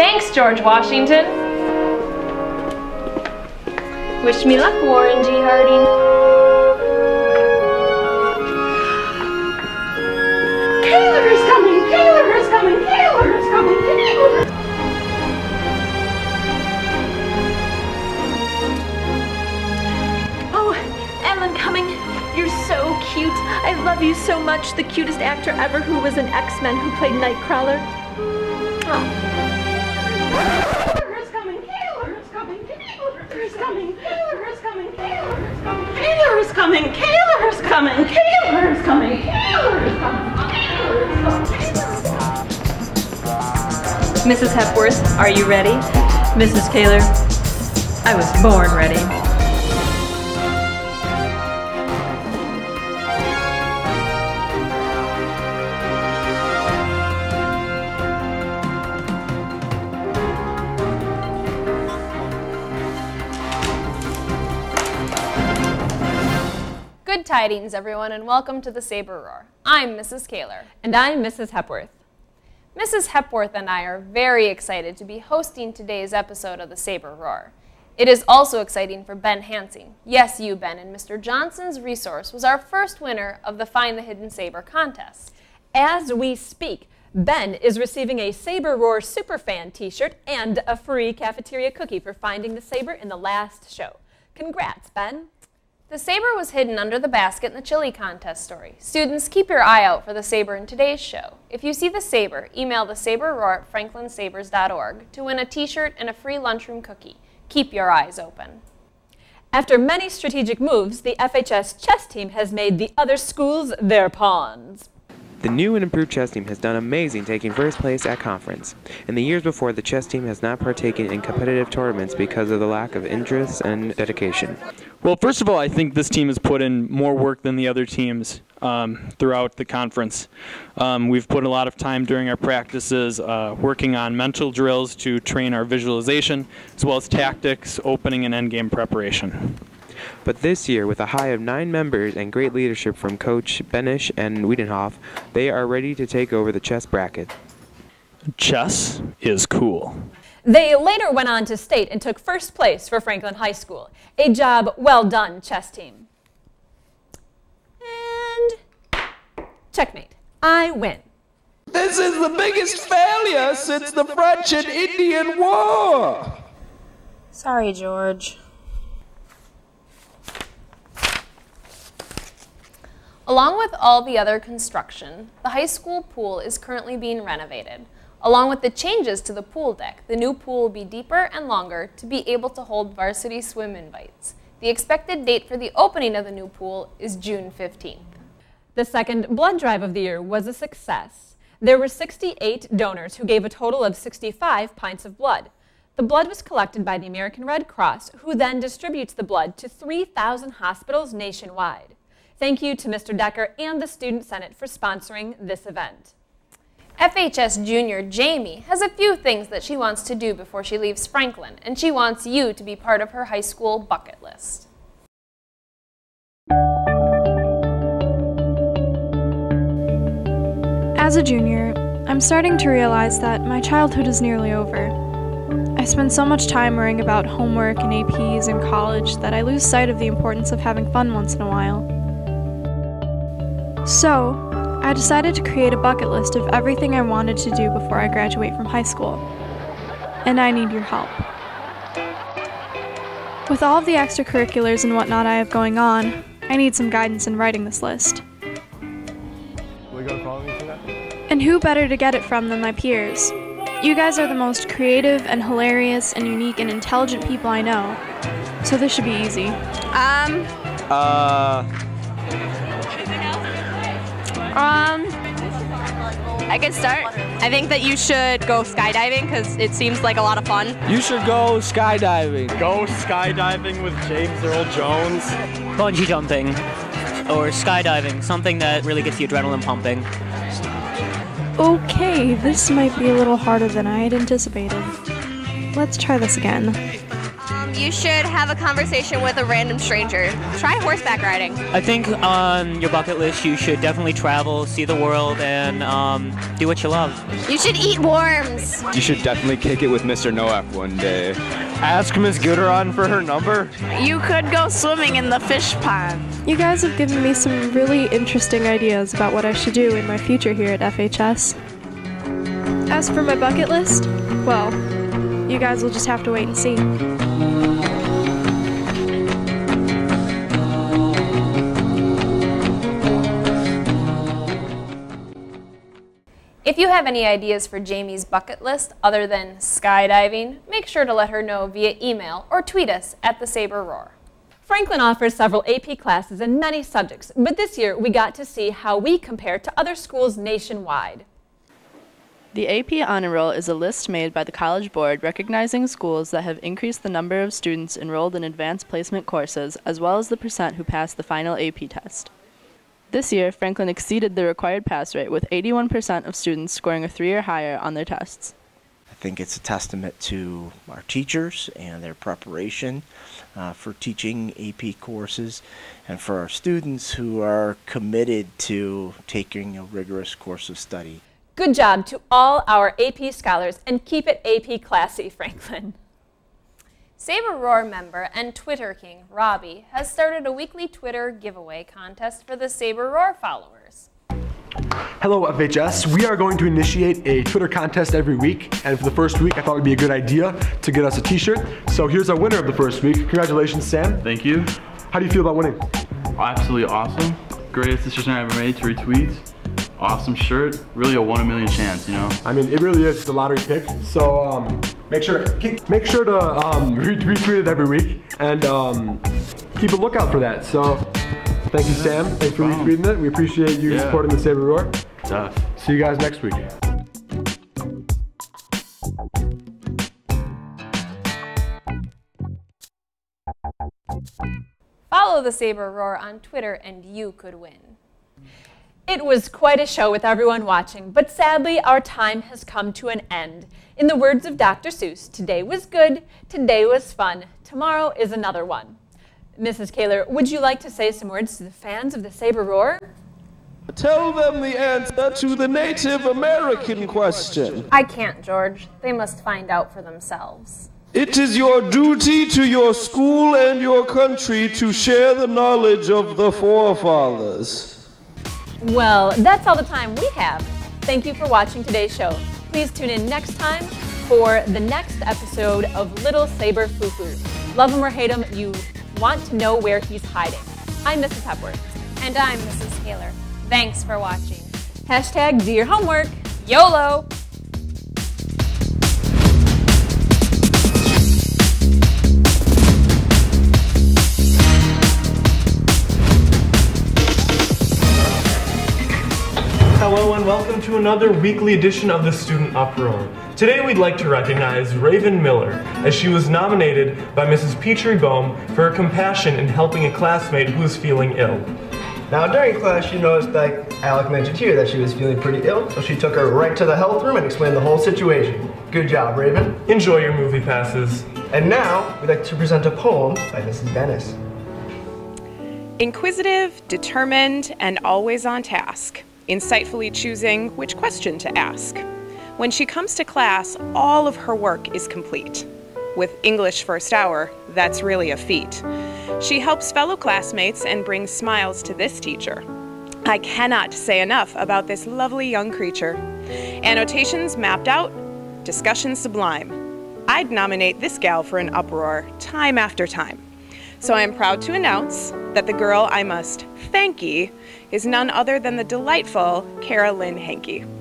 Thanks, George Washington. Wish me luck, Warren G. Harding. Taylor is coming! Taylor is coming! Taylor is coming! Taylor! Oh, Ellen coming. You're so cute. I love you so much. The cutest actor ever who was an X-Men who played Nightcrawler. Oh. Taylor is coming! Taylor is coming! Taylor is coming! Taylor is coming! Taylor is coming! Taylor is coming! Taylor is coming! Taylor is coming! Mrs. Hepworth, are you ready? Mrs. Taylor, I was born ready. Tidings, everyone, and welcome to the Saber Roar. I'm Mrs. Kahler. And I'm Mrs. Hepworth. Mrs. Hepworth and I are very excited to be hosting today's episode of the Saber Roar. It is also exciting for Ben Hansing. Yes, you, Ben, and Mr. Johnson's resource was our first winner of the Find the Hidden Saber contest. As we speak, Ben is receiving a Saber Roar Superfan t-shirt and a free cafeteria cookie for finding the saber in the last show. Congrats, Ben. The saber was hidden under the basket in the chili contest story. Students, keep your eye out for the saber in today's show. If you see the saber, email the Saber Roar at franklinsabers.org to win a t-shirt and a free lunchroom cookie. Keep your eyes open. After many strategic moves, the FHS chess team has made the other schools their pawns. The new and improved chess team has done amazing, taking first place at conference. In the years before, the chess team has not partaken in competitive tournaments because of the lack of interest and dedication. Well, first of all, I think this team has put in more work than the other teams throughout the conference. We've put a lot of time during our practices working on mental drills to train our visualization, as well as tactics, opening, and endgame preparation. But this year, with a high of 9 members and great leadership from Coach Benish and Wiedenhoff, they are ready to take over the chess bracket. Chess is cool. They later went on to state and took first place for Franklin High School. A job well done, chess team. And checkmate. I win. This is the biggest failure since the French and Indian War. Sorry, George. Along with all the other construction, the high school pool is currently being renovated. Along with the changes to the pool deck, the new pool will be deeper and longer to be able to hold varsity swim invites. The expected date for the opening of the new pool is June 15th. The second blood drive of the year was a success. There were 68 donors who gave a total of 65 pints of blood. The blood was collected by the American Red Cross, who then distributes the blood to 3,000 hospitals nationwide. Thank you to Mr. Decker and the Student Senate for sponsoring this event. FHS Junior Jamie has a few things that she wants to do before she leaves Franklin, and she wants you to be part of her high school bucket list. As a junior, I'm starting to realize that my childhood is nearly over. I spend so much time worrying about homework and APs in college that I lose sight of the importance of having fun once in a while. So, I decided to create a bucket list of everything I wanted to do before I graduate from high school. And I need your help. With all of the extracurriculars and whatnot I have going on, I need some guidance in writing this list. And who better to get it from than my peers? You guys are the most creative and hilarious and unique and intelligent people I know. So this should be easy. I can start. I think that you should go skydiving because it seems like a lot of fun. You should go skydiving. Go skydiving with James Earl Jones. Bungee jumping or skydiving, something that really gets the adrenaline pumping. Okay, this might be a little harder than I had anticipated. Let's try this again. you should have a conversation with a random stranger. Try horseback riding. I think on your bucket list, you should definitely travel, see the world, and do what you love. You should eat worms. You should definitely kick it with Mr. Noap one day. Ask Miss Gooderon for her number. You could go swimming in the fish pond. You guys have given me some really interesting ideas about what I should do in my future here at FHS. As for my bucket list, well, you guys will just have to wait and see. If you have any ideas for Jamie's bucket list other than skydiving, make sure to let her know via email or tweet us at the Saber Roar. Franklin offers several AP classes in many subjects, but this year we got to see how we compare to other schools nationwide. The AP Honor Roll is a list made by the College Board recognizing schools that have increased the number of students enrolled in advanced placement courses, as well as the percent who passed the final AP test. This year, Franklin exceeded the required pass rate with 81% of students scoring a 3 or higher on their tests. I think it's a testament to our teachers and their preparation for teaching AP courses, and for our students who are committed to taking a rigorous course of study. Good job to all our AP scholars, and keep it AP classy, Franklin. Saber Roar member and Twitter king Robbie has started a weekly Twitter giveaway contest for the Saber Roar followers. Hello FHS, we are going to initiate a Twitter contest every week, and for the first week I thought it would be a good idea to get us a t-shirt. So here's our winner of the first week. Congratulations, Sam. Thank you. How do you feel about winning? Absolutely awesome. Greatest decision I ever made to retweet. Awesome shirt, really a 1 in a million chance, you know? I mean, it really is the lottery pick, so make sure to retweet it every week, and keep a lookout for that. So thank you, Sam. Thanks for retweeting it. We appreciate you supporting the Saber Roar. Tough. See you guys next week. Follow the Saber Roar on Twitter and you could win. It was quite a show with everyone watching, but sadly our time has come to an end. In the words of Dr. Seuss, today was good, today was fun, tomorrow is another one. Mrs. Kahler, would you like to say some words to the fans of the Saber Roar? Tell them the answer to the Native American question. I can't, George. They must find out for themselves. It is your duty to your school and your country to share the knowledge of the forefathers. Well, that's all the time we have. Thank you for watching today's show. Please tune in next time for the next episode of Little Saber Foo Foo. Love him or hate him, you want to know where he's hiding. I'm Mrs. Hepworth. And I'm Mrs. Taylor. Thanks for watching. Hashtag do your homework. YOLO! Hello and welcome to another weekly edition of the Student Uproar. Today we'd like to recognize Raven Miller, as she was nominated by Mrs. Petrie Bohm for her compassion in helping a classmate who was feeling ill. Now during class she noticed, like Alec mentioned here, that she was feeling pretty ill, so she took her right to the health room and explained the whole situation. Good job, Raven. Enjoy your movie passes. And now we'd like to present a poem by Mrs. Dennis. Inquisitive, determined, and always on task. Insightfully choosing which question to ask. When she comes to class, all of her work is complete. With English first hour, that's really a feat. She helps fellow classmates and brings smiles to this teacher. I cannot say enough about this lovely young creature. Annotations mapped out, discussion sublime. I'd nominate this gal for an uproar time after time. So I am proud to announce that the girl I must thank is none other than the delightful Carolyn Hankey.